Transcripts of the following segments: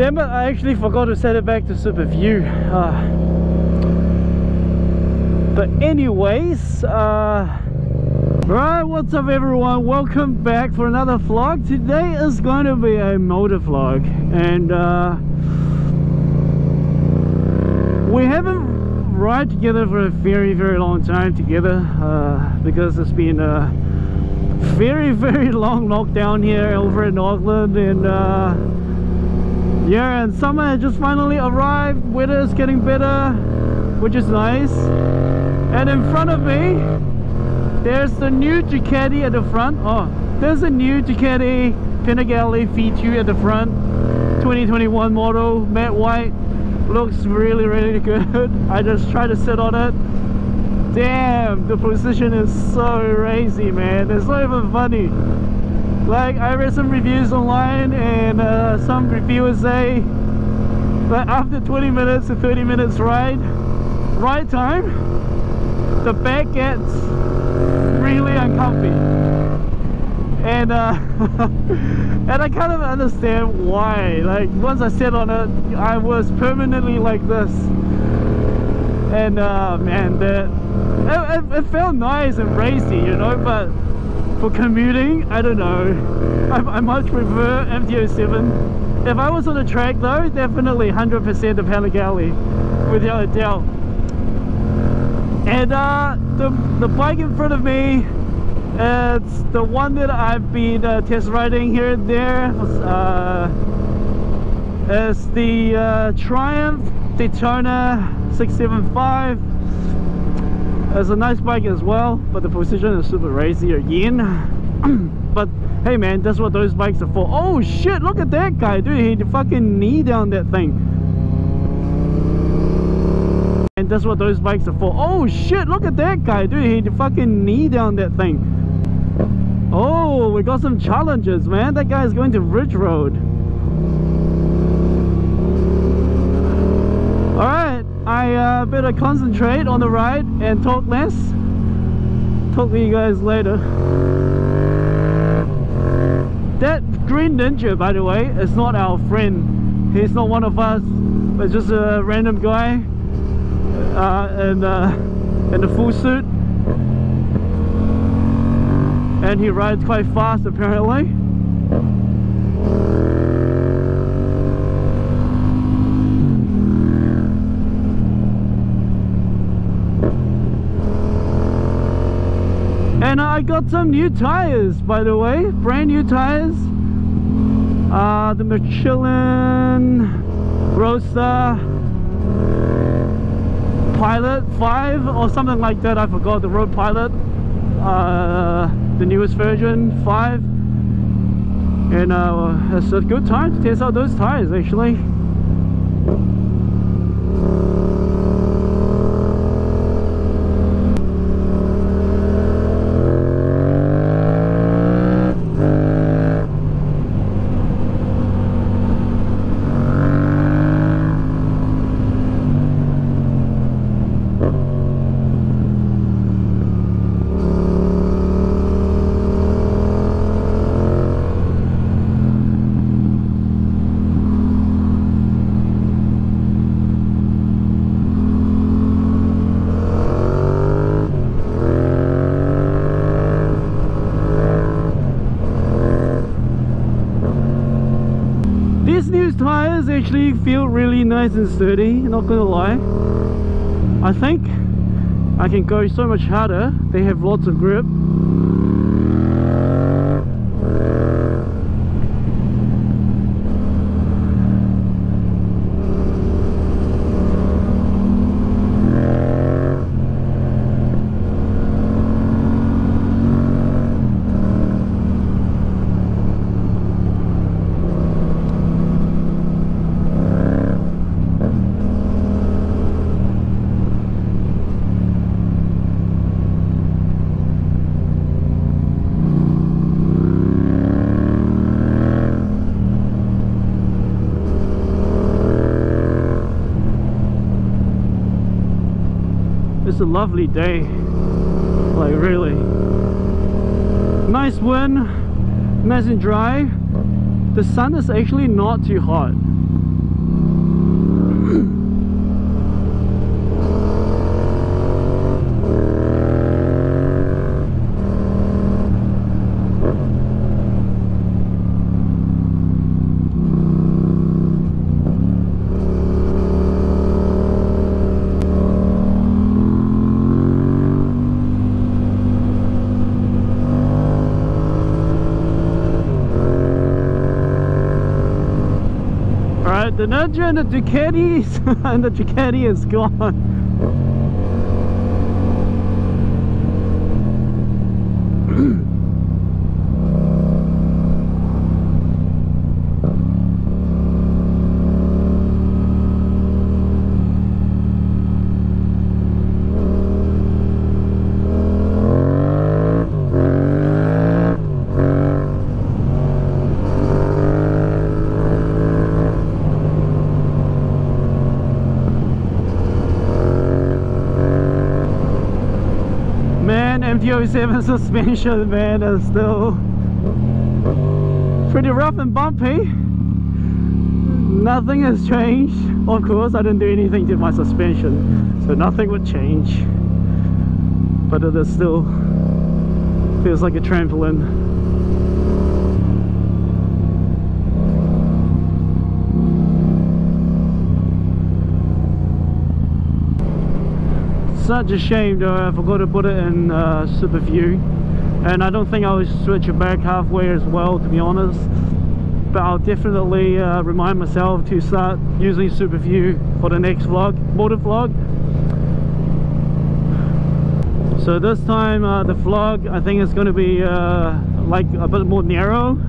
Damn it, I actually forgot to set it back to super view. But anyways, right, what's up everyone, welcome back for another vlog. Today is going to be a motor vlog, and we haven't ride together for a very, very long time together, because it's been a very, very long lockdown here over in Auckland, and yeah, and summer just finally arrived. Weather is getting better, which is nice. And in front of me, there's the new Ducati at the front. Oh, there's a new Ducati Panigale V2 at the front, 2021 model, matte white. Looks really good. I just tried to sit on it. Damn, the position is so crazy, man. It's not even funny. Like, I read some reviews online, and some reviewers say that after 20 minutes to 30 minutes ride time, the back gets really uncomfy, and and I kind of understand why. Like, once I sat on it, I was permanently like this, and man, it felt nice and racy, you know, but for commuting, I don't know, I much prefer MT-07. If I was on a track though, definitely 100% the Panigale, without a doubt. And the bike in front of me, it's the one that I've been test riding here and there. It's the Triumph Daytona 675. It's a nice bike as well, but the position is super racy again. But hey man, that's what those bikes are for. Oh shit, look at that guy, dude. He fucking knee down that thing. And that's what those bikes are for. Oh shit, look at that guy, dude. He fucking knee down that thing. Oh, we got some challenges, man. That guy's going to Ridge Road. Alright, I better concentrate on the ride and talk less. Talk to you guys later. That green ninja, by the way, is not our friend. He's not one of us, but just a random guy in the full suit, and he rides quite fast apparently. And I got some new tires, by the way, brand new tires. The Michelin Roadster Pilot 5 or something like that. I forgot. The Road Pilot, the newest version 5. And it's a good time to test out those tires actually. Tires actually feel really nice and sturdy, not gonna lie. I think I can go so much harder. They have lots of grip. It's a lovely day, like really nice wind, nice and dry. The sun is actually not too hot. Alright, the Ninja and the Ducatis and the Ducati is gone. MT-07 suspension, man, is still pretty rough and bumpy. Nothing has changed. Of course, I didn't do anything to my suspension, so nothing would change. But it is still feels like a trampoline. Such a shame though, I forgot to put it in super view, and I don't think I'll switch it back halfway as well, to be honest, but I'll definitely remind myself to start using super view for the next vlog, motor vlog. So this time the vlog, I think it's going to be like a bit more narrow.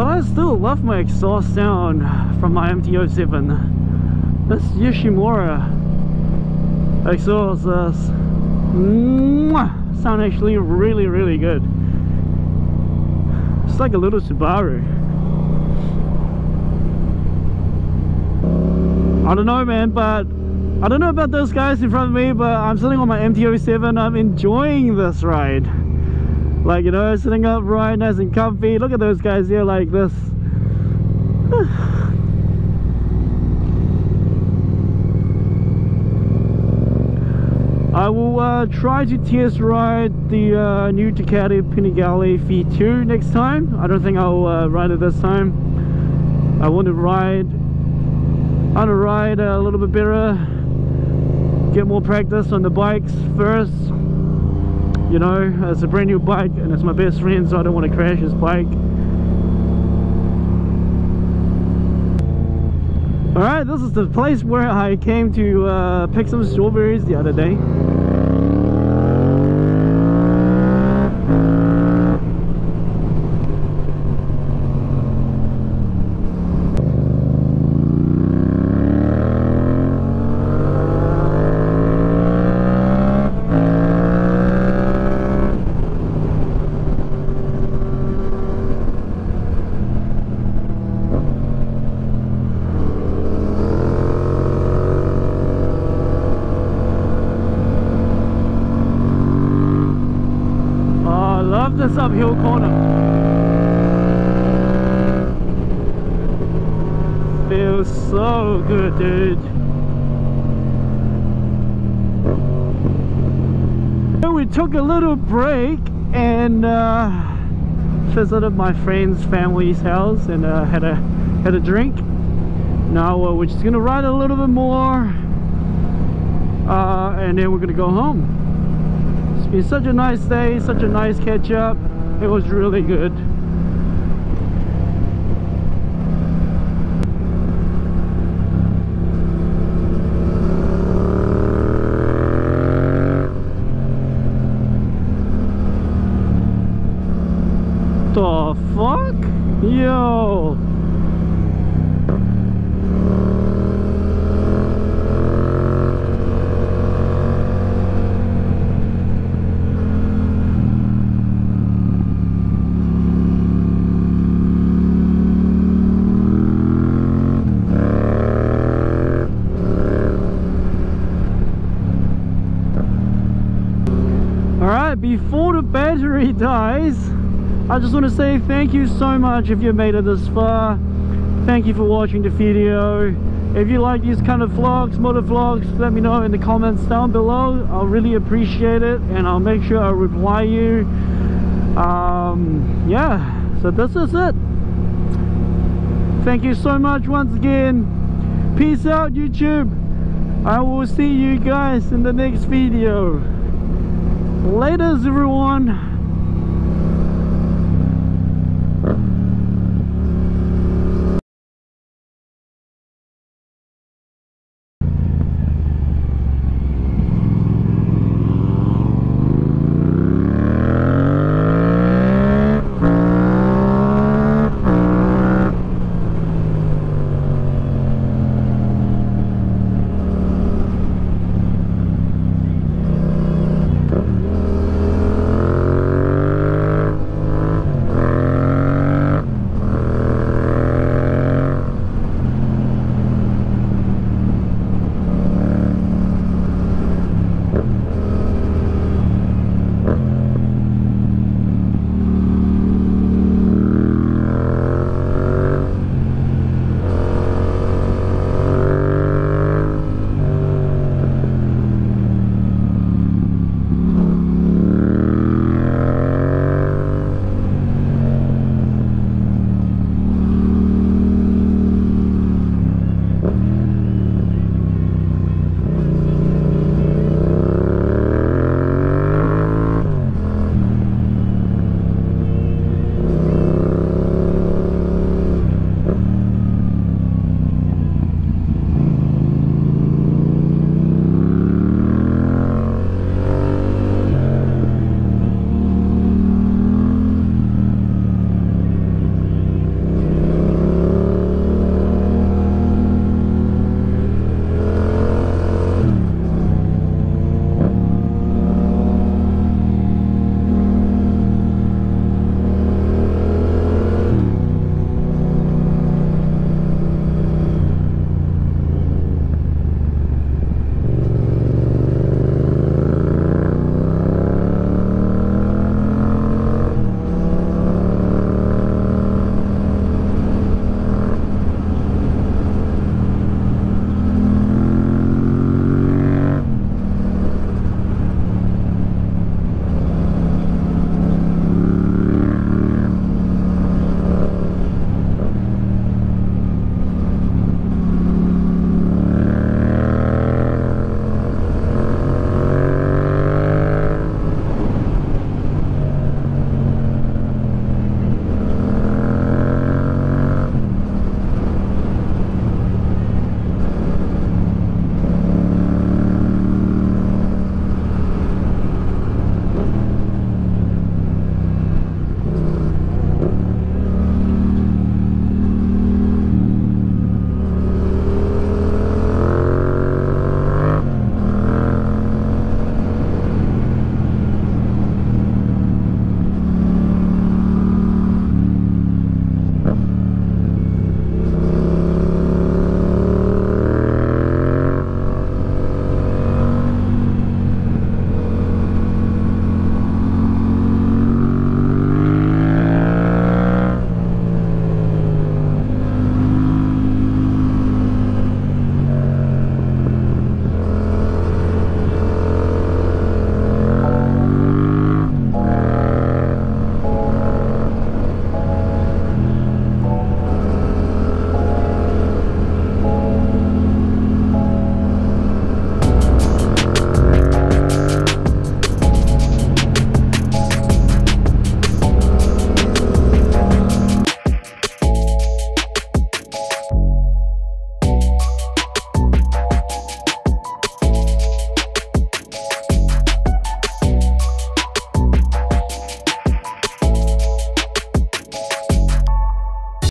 I still love my exhaust sound from my MT-07. This Yoshimura exhaust sound actually really good. It's like a little Subaru. I don't know, man, but I don't know about those guys in front of me, but I'm sitting on my MT-07. I'm enjoying this ride. Like, you know, sitting upright, nice and comfy. Look at those guys here like this. I will try to test ride the new Ducati Panigale V2 next time. I don't think I'll ride it this time. I want to ride a little bit better, get more practice on the bikes first. You know, it's a brand new bike and it's my best friend, so I don't want to crash his bike. Alright, this is the place where I came to pick some strawberries the other day. This uphill corner feels so good, dude. So we took a little break and visited my friend's family's house and had a drink. Now we're just gonna ride a little bit more and then we're gonna go home. It's such a nice day, such a nice catch up. It was really good. The fuck? Yo! Before the battery dies, I just want to say thank you so much if you made it this far. Thank you for watching the video. If you like these kind of vlogs, motor vlogs, let me know in the comments down below. I'll really appreciate it and I'll make sure I reply you. Yeah, so this is it. Thank you so much once again. Peace out, YouTube. I will see you guys in the next video. Later, everyone.